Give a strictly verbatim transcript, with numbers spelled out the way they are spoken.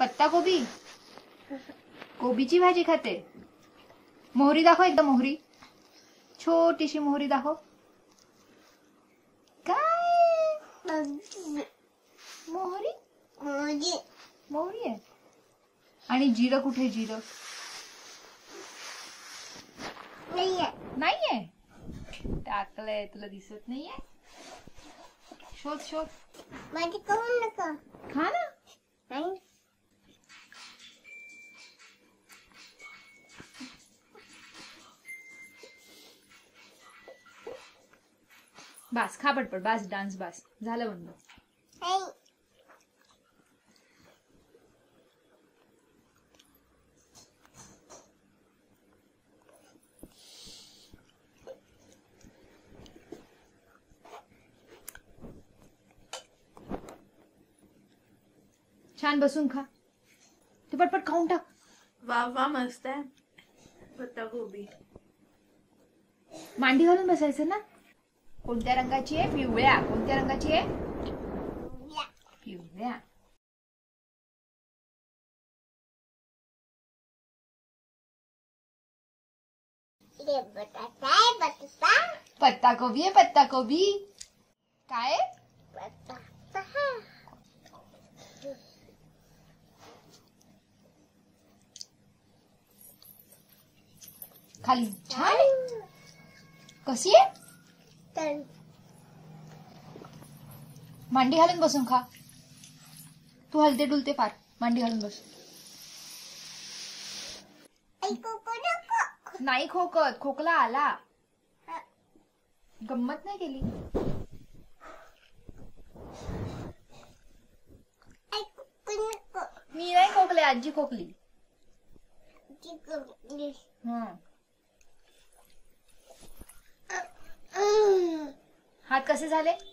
पत्ता कोबी, कोबीची भाजी खाते। मोहरी दाखव, एकदम मोहरी, छोटीशी मोहरी दाखव। काय मोहरी मोहरी मोहरी आहे। आणि जिरं कुठे? जिरं नाहीये, टाकलंय, तुला दिसत नाहीये? शोध शोध, माझी खाऊ नका, खा ना। नाही बस, खा पटपट, बस डान्स, बस झालं बंद। छान बसून खा, तू पटपट खाऊन टाक। वा वा, मस्त आहे पत्ता गोबी। मांडी घालून बसायचं ना। कोणत्या रंगाची आहे? पिवळ्या। कोणत्या रंगाची आहे? पिवळ्या। पत्ता कोबी आहे, पत्ता कोबी। काय पत्ता? खाली छान आहे। कशी आहे? मांडी घालून बसून खा। तू हलते डुलते फार, मांडी घालून बस। नाही खोकत, खोकला आला, गंमत नाही केली। मी नाही खोकले, आजी खोकली। हम्म हात कसे झाले?